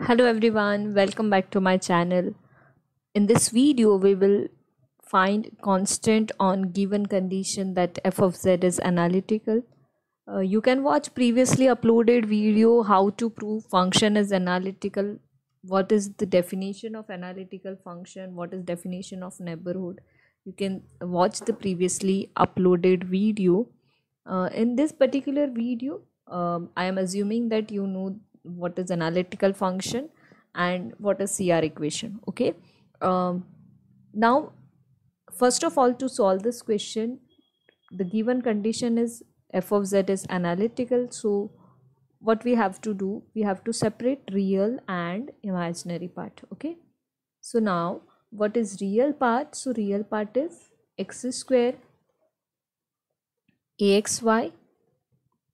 Hello everyone, welcome back to my channel. In this video we will find constant on given condition that f of z is analytical. You can watch previously uploaded video how to prove function is analytical, what is the definition of analytical function, what is definition of neighborhood. You can watch the previously uploaded video. In this particular video I am assuming that you know what is analytical function and what is CR equation. Okay, now first of all, to solve this question, the given condition is f of z is analytical. So what we have to do, we have to separate real and imaginary part. Okay, so now what is real part? So real part is x square axy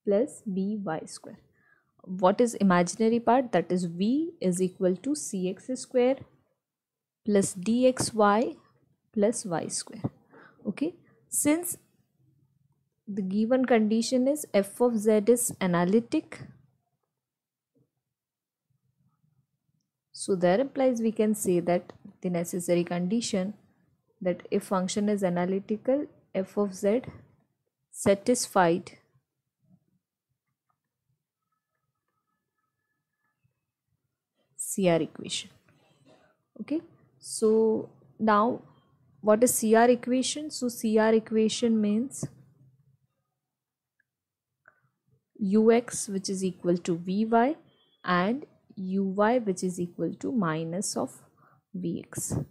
plus by square. What is imaginary part? That is v is equal to cx square plus dxy plus y square. Okay, since the given condition is f of z is analytic, so there implies we can say that the necessary condition that if function is analytical, f of z satisfied CR equation. Okay, so now what is CR equation? So CR equation means ux which is equal to vy and uy which is equal to minus of vx.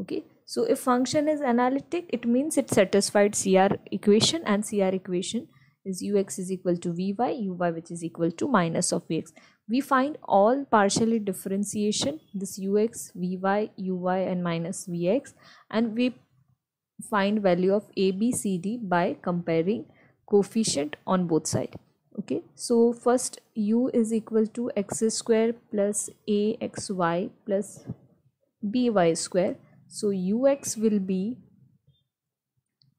Okay, so if function is analytic, it means it satisfied CR equation, and CR equation is ux is equal to vy, uy which is equal to minus of vx. We find all partially differentiation, this ux, vy, uy and minus vx, and we find value of a, b, c, d by comparing coefficient on both sides. Okay, so first u is equal to x square plus a xy plus by square. So ux will be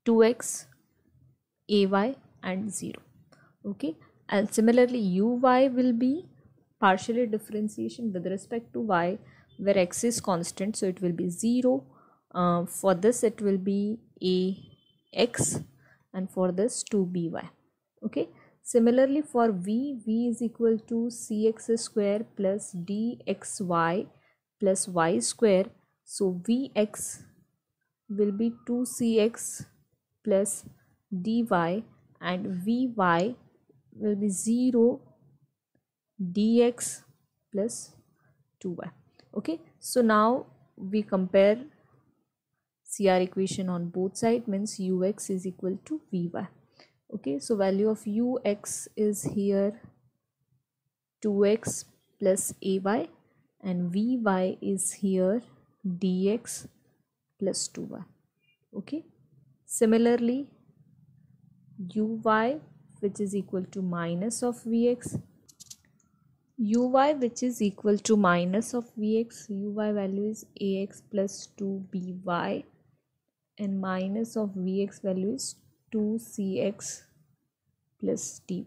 2x ay and 0. Okay, and similarly uy will be partially differentiation with respect to y where x is constant, so it will be 0. For this it will be ax and for this 2by. Okay, similarly for v is equal to cx square plus dxy plus y square. So vx will be 2cx plus dy and vy will be 0 dx plus 2y. Okay, so now we compare CR equation on both sides, means ux is equal to vy. Okay, so value of ux is here 2x plus ay and vy is here dx plus 2y. Okay, similarly uy which is equal to minus of vx, uy which is equal to minus of vx, uy value is ax plus 2by and minus of vx value is 2cx plus dy.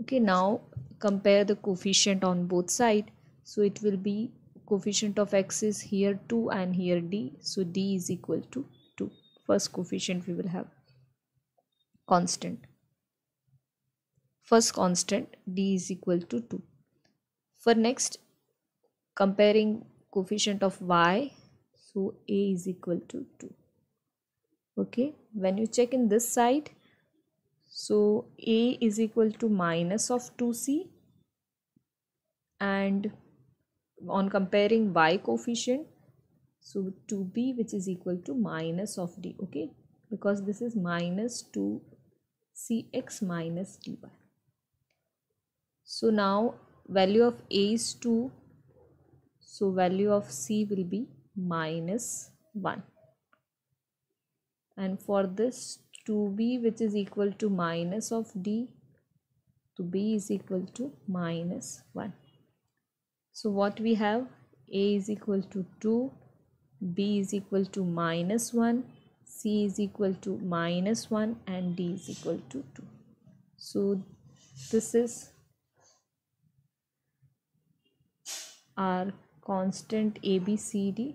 Okay, now compare the coefficient on both sides. So it will be coefficient of x is here 2 and here d, so d is equal to 2. First coefficient we will have constant. First constant d is equal to 2. For next, comparing coefficient of y, so a is equal to 2. Okay, when you check in this side, so a is equal to minus of 2c, and on comparing y coefficient, so 2b which is equal to minus of d. Okay, because this is minus 2cx minus dy. So now value of a is 2, so value of c will be minus 1. And for this 2b which is equal to minus of d, to b is equal to minus 1. So what we have, a is equal to 2, b is equal to minus 1, c is equal to minus 1 and d is equal to 2. So this is are constant A, B, C, D.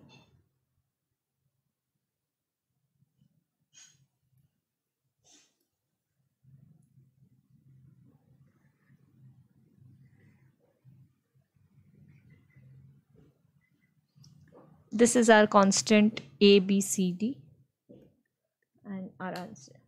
This is our constant A, B, C, D and our answer.